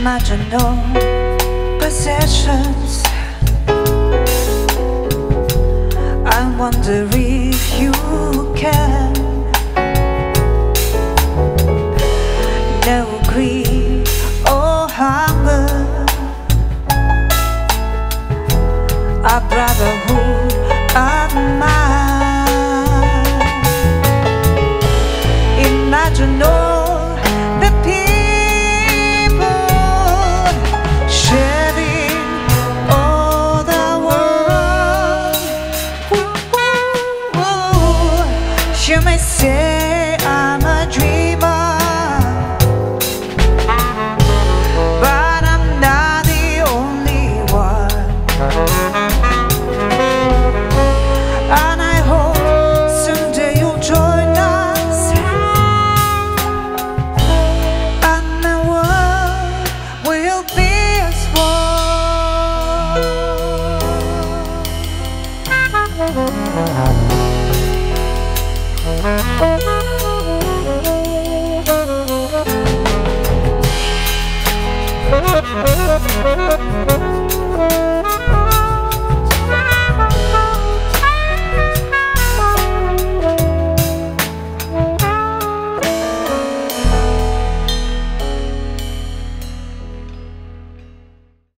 imaginal possessions. I wonder if you can. No greed or hunger, our brotherhood of mine. Imagine all the people sharing all the world. Ooh, you may say I'm a dreamer,